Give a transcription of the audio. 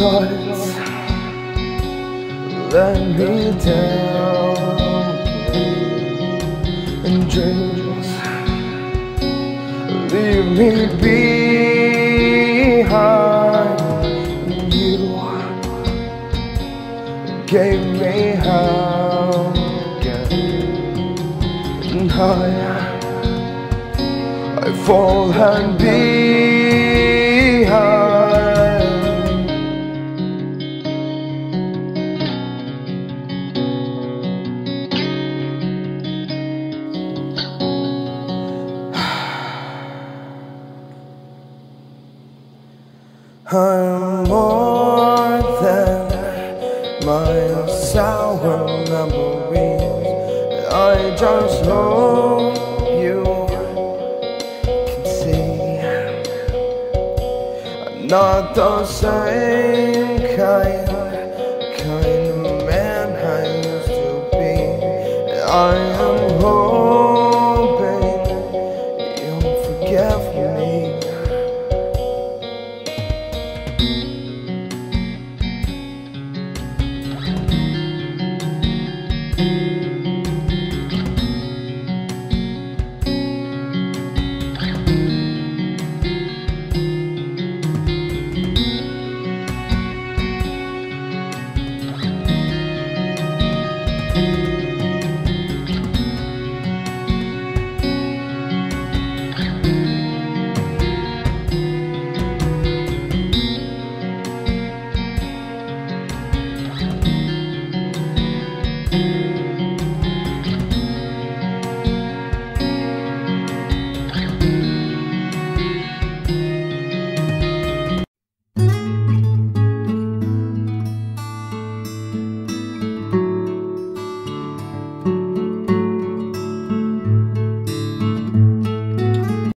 Thoughts let me down, and dreams leave me behind. And you gave me hope and higher. I fall and behind. I'm more than my sour memories. I just hope you can see I'm not the same kind of man I used to be. I am